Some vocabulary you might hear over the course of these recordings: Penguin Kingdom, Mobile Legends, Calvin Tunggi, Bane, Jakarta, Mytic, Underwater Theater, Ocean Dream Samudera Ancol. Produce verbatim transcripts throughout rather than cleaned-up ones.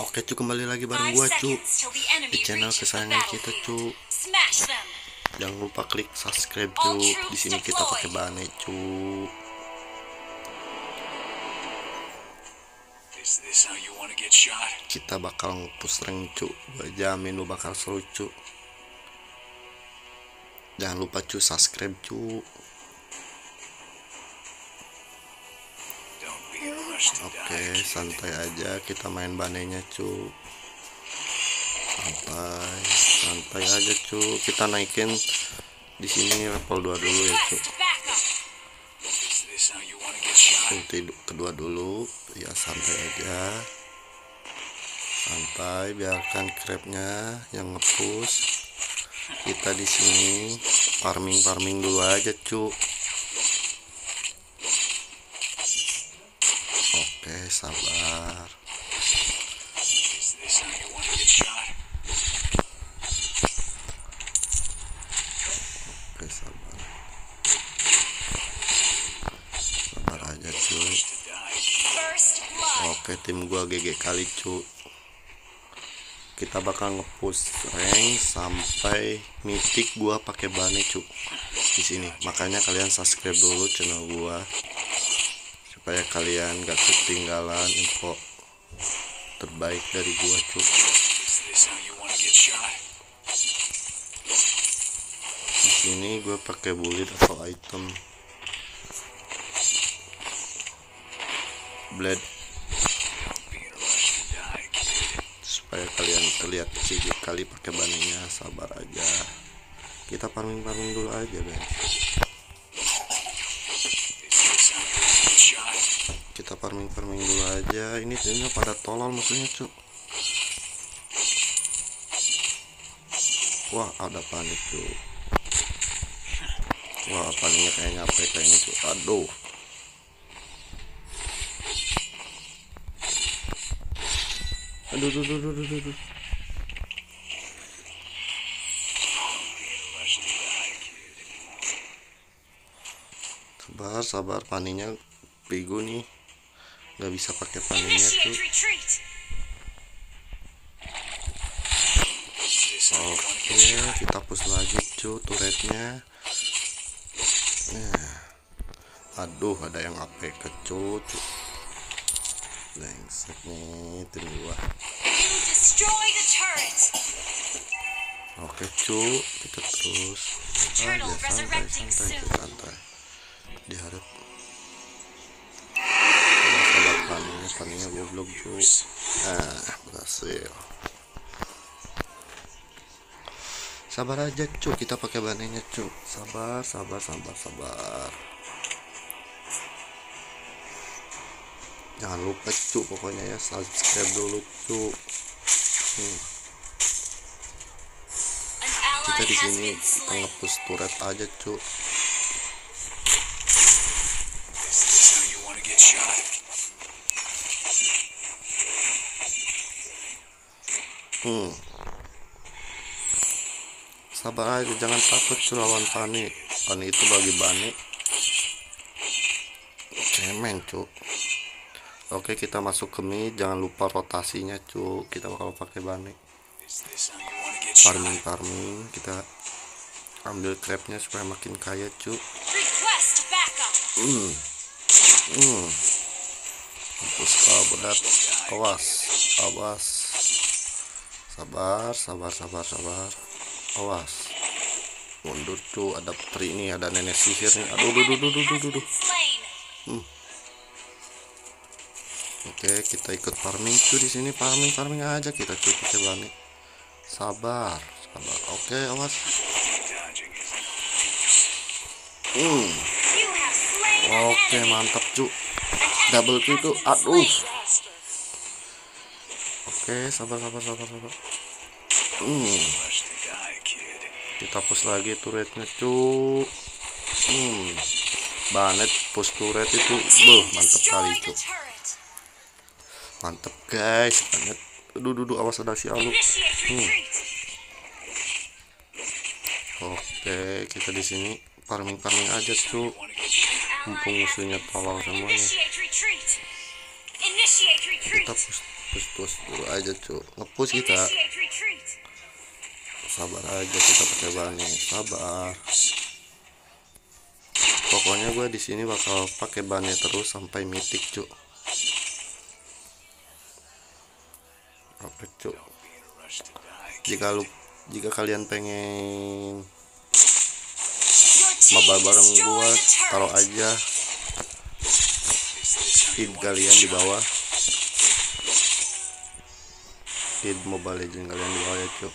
Oke cu, kembali lagi bareng gua cu di channel kesayangan kita cu. Jangan lupa klik subscribe cu. Di sini kita pakai Bane cu. Kita bakal ngepush rank cu. Gua jamin lu bakal seru cu. Jangan lupa cu subscribe cu. Oke, santai aja, kita main banenya cu. Santai, santai aja cu. Kita naikin di sini level dua dulu ya cu. Ulti kedua dulu, ya santai aja. Santai, biarkan crabnya yang ngepush. Kita di sini farming-farming dulu aja cu. Oke, sabar. Oke, sabar. Sabar aja cu. Oke, tim gua G G kali cu. Kita bakal ngepush rank sampai mythic gua pakai Bane cu. Di sini. Makanya kalian subscribe dulu channel gua, supaya kalian gak ketinggalan info terbaik dari gua cu. Di sini gua pakai bullet atau item blade supaya kalian terlihat sedikit kali pakai banenya. Sabar aja, kita farming-farming dulu aja guys. Kita farming-farming dulu aja. Ini timnya pada tolol musuhnya cu. Wah, ada panik cu. Wah, paniknya kayaknya apa kayaknya cu. Aduh. Aduh aduh aduh aduh aduh. Sabar, sabar, paniknya bego nih. Gak bisa pakai panennya tuh. Oke, kita push lagi cu turretnya. Nah, aduh, ada yang A P K cu. Lengsek nih tim gua. Oke cu, kita terus. Aja santai, santai, santai. Diharap paningnya goblok cu. Nah, berhasil. Sabar aja cu, kita pakai banenya cu. Sabar, sabar, sabar, sabar. Jangan lupa cu, pokoknya ya subscribe dulu cu. Hmm. Kita di sini ngepus turret aja cu. Hmm. Sabar aja, jangan takut cu lawan Bane. Bane itu bagi Bane cemen cu. Oke, kita masuk ke mid, jangan lupa rotasinya cu. Kita bakal pakai Bane. Farming farming, kita ambil crabnya supaya makin kaya cu. Hmm. Hmm. Terus kabar, awas, awas. Sabar, sabar, sabar, sabar. Awas. Mundur cu, ada peri nih, ada nenek sihir nih. Aduh, duh, duh, duh, duh, duh. Hmm. Oke, kita ikut farming cu di sini, farming, farming aja kita cu pakai Bane. Sabar, sabar. Oke, awas. Hmm. Oke, mantap cu. Double cu itu. Aduh. Oke, sabar, sabar, sabar, sabar. Hmm. Kita push lagi turretnya cu. Hmm. Banet push turret itu. Beuh, mantep kali cu. Mantep guys, Banet. Aduh, aduh, awas ada si Alu. Hmm. Oke, kita di sini farming-farming aja cu. Mumpung musuhnya tolol semuanya. Kita push push push dulu aja cuy, ngepush kita. Sabar aja, kita pakai Bane, sabar. Pokoknya gue di sini bakal pakai Bane terus sampai mitik cuy. Oke cuy, jika lu jika kalian pengen mabar bareng gua, taruh aja feed kalian di bawah, feed Mobile Legends kalian di bawah ya cuy.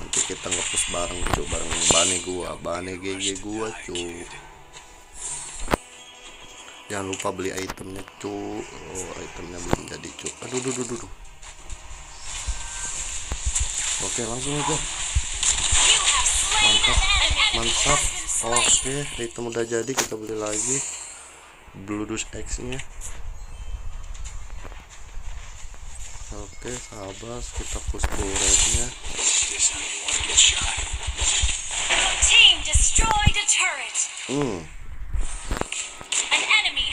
Nanti kita ngepush bareng cuy, bareng Bane gua, Bane G G gua cuy. Jangan lupa beli itemnya cu. Oh, itemnya belum jadi cu. Aduh duh duh duh. Oke, langsung aja. Mantap. Mantap. Oke, item udah jadi, kita beli lagi Bludus X-nya. Oke, sabar, kita push turret-nya. Hmm.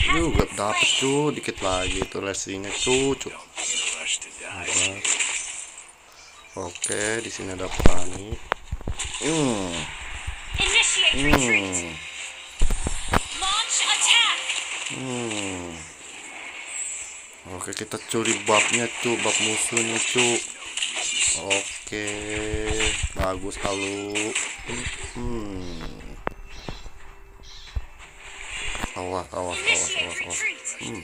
Lu gak dapet cu, dikit lagi itu resinya cu cu. Oke, di sini ada Bane. Hmm. Hmm. Hmm. Oke, kita curi babnya cu, bab musuhnya cu. Oke, bagus halu. Hmm. Awas, awas, awas, awas, awas. Hmm.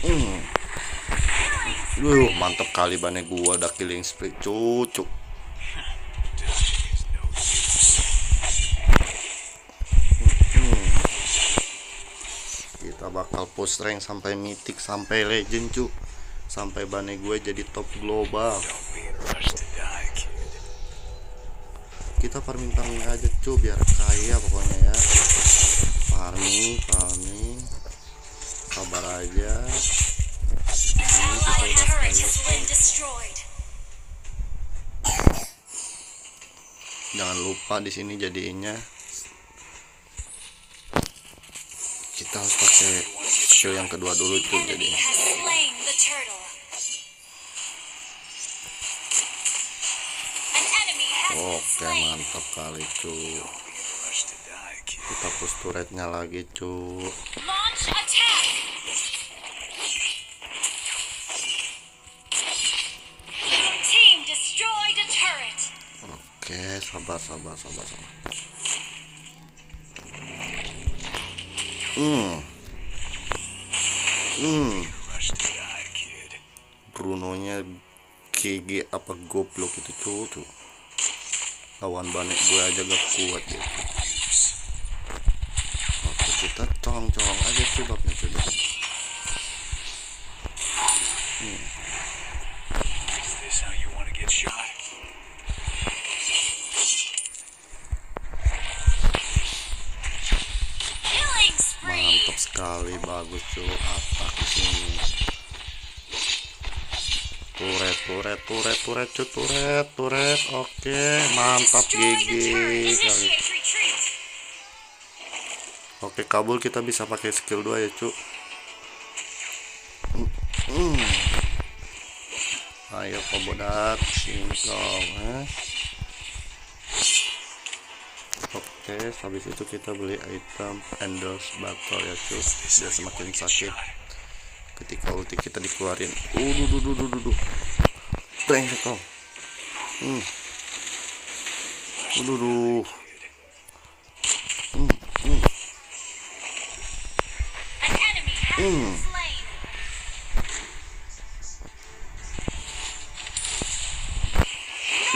Hmm. Duh, mantap kali Bane gua, ada killing spree cucu. Hmm. Kita bakal push rank sampai mythic, sampai legend cu, sampai Bane gue jadi top global. Kita farming farming aja cu, biar kaya pokoknya ya. Farming farming, sabar aja. Jangan lupa di sini jadinya kita harus pakai skill yang kedua dulu cu, jadi. Oke, mantap kali cu. Kita push turretnya lagi cu. Oke, sabar sabar sabar sabar. Hmm. Hmm. Brunonya G G apa goblok itu cu cu. Lawan Bane gue aja gak kuat gitu. Oke, kita colong-colong aja sebabnya coba. Hmm. Mantap sekali, bagus cuy, atak sini. Turet, turet, turet, turet, turet, turet, turet. Oke, mantap G G kali. Oke, kabul kita bisa pakai skill dua ya cu. Hmm. Ayo kobodat, singkong. Eh. Oke, habis itu kita beli item Endless Battle ya cu, biar semakin sakit ketika ulti kita dikeluarin. Uduh, duh, duh, duh, duh, duh. Bang, kau. Hmm. Uduh, duh. Hmm, hmm. Hmm.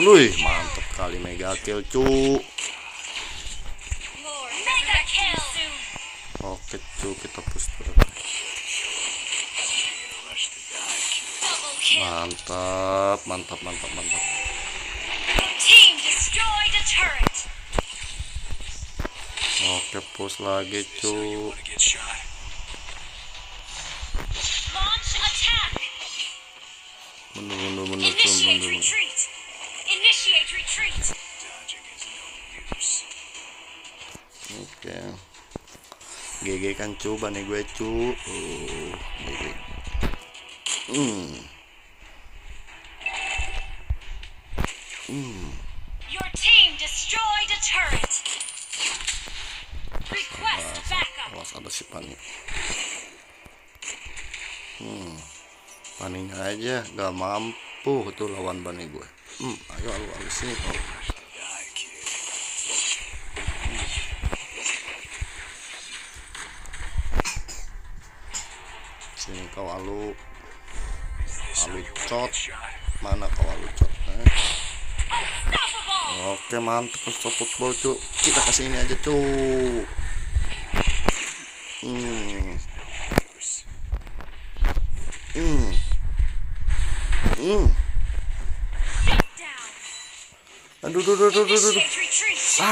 Luih, mantap kali mega kill cu. Oke cu, kita push turret. Mantap, mantap, mantap, mantap. Oke, push lagi cu. Mundur, mundur, mundur, mundur. Oke. G G kan cu, Bane gue cu. Uh, G G. Hmm. Hmm. Your team destroyed a turret. Request backup. Awas, ada si Bane. Hmm. Paning aja gak mampu tuh lawan Bane gue. Hmm, ayo alu alu sini kau. Sini kau alu. Alu cot. Mana kau alu cot? Eh? Oke, mantap stop football, cu. Kita kasih ini aja, cu. Hmm. Hmm. Hmm. Aduh, aduh, aduh, aduh, aduh.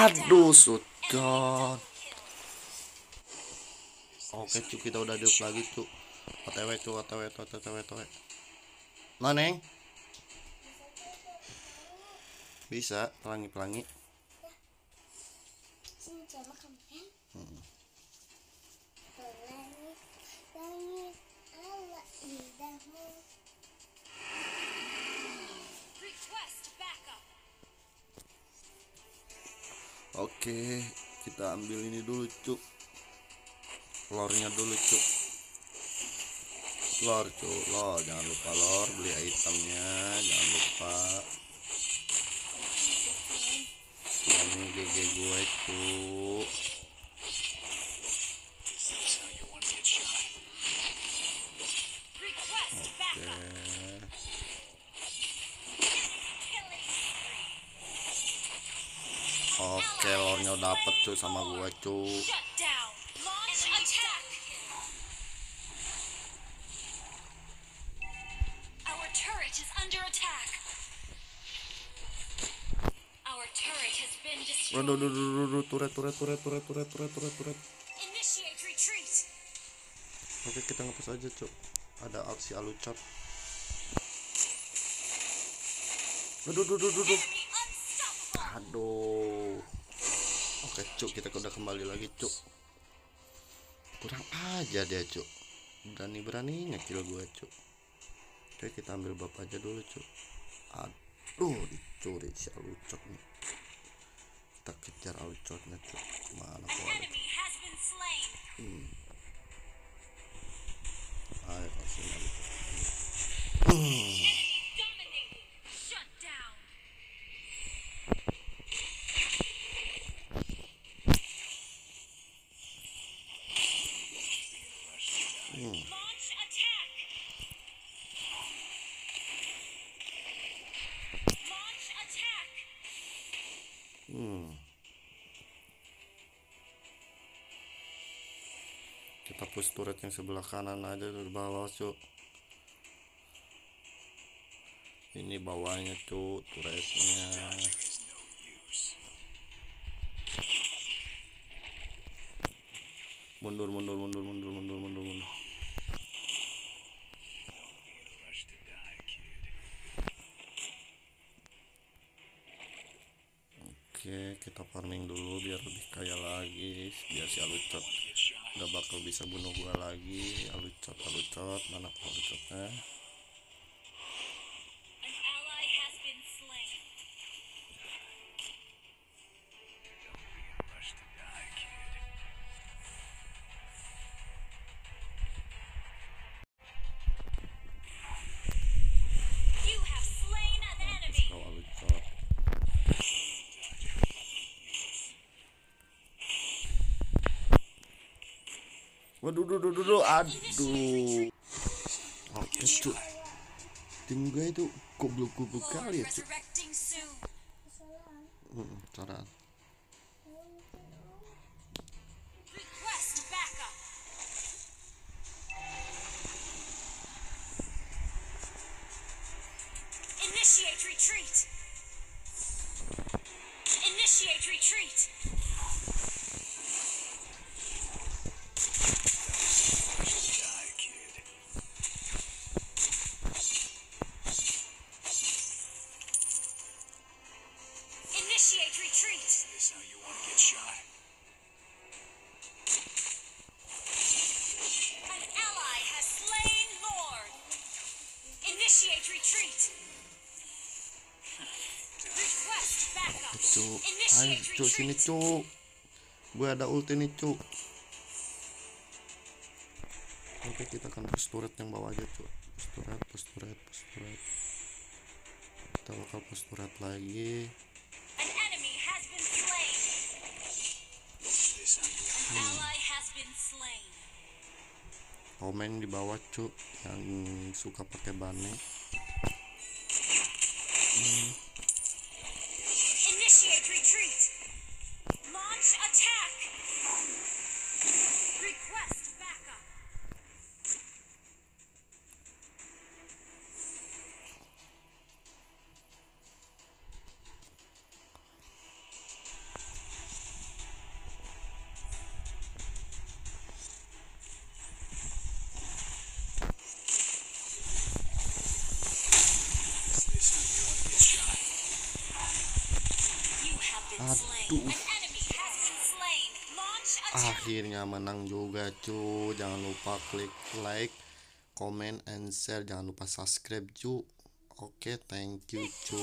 Aduh, sudon. Oke, cu, kita udah diuk lagi, cu. O T W, cu, O T W, O T W, O T W. Nah, Neng. Bisa pelangi-pelangi. Hmm. Oke, kita ambil ini dulu, cuk. Lornya dulu, cuk. Lor, cuk, lor. Jangan lupa lor, beli itemnya, jangan lupa. G G gue tuh. Oke. Oke, lornya dapet tuh sama gue tuh. Aduh, aduh, aduh, aduh, turet, turet, turet, turet, turet, turet, turet, turet. Oke, kita ngepus aja, cuk. Ada aksi alucot. Aduh, aduh, aduh, aduh. Aduh. Oke, cuk, kita udah kembali lagi, cuk. Kurang aja dia, cuk. Berani-beraninya kill gue, cuk. Oke, kita ambil bab aja dulu, cuk. Aduh, dicuri si alucot nih. Kita kejar alucotnya, cuk. Mana kau? Hmm. Ayo kasih alucot. Hmm. Hmm. Hmm. Kita push turret yang sebelah kanan aja dari bawah, cuk. Ini bawahnya, cuk, turretnya. Mundur, mundur, mundur, mundur, mundur, mundur, mundur. Oke, kita farming dulu biar lebih kaya lagi, biar si alucot nggak bakal bisa bunuh gua lagi. Alucot, alucot, mana alucotnya? Waduh, duh, duh, duh, duh, aduh. Oke, cuk. Tim gue itu goblok-goblok kali ya, cuk. Hmm, caraan. Initiate retreat. Initiate retreat. Retreat. Ayo cuk, sini cuk, gue ada ulti nih cuk. Oke, kita akan push turret yang bawah aja cuk. Push turret, push turret, push turret. Kita bakal push turret lagi. Komen di bawah cuk yang suka pakai Bane. hmm. Akhirnya menang juga cu. Jangan lupa klik like, comment and share. Jangan lupa subscribe cu. Oke, thank you cu.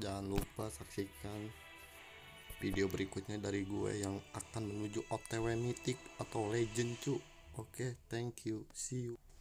Jangan lupa saksikan video berikutnya dari gue yang akan menuju O T W mythic atau legend cu. Oke, thank you, see you.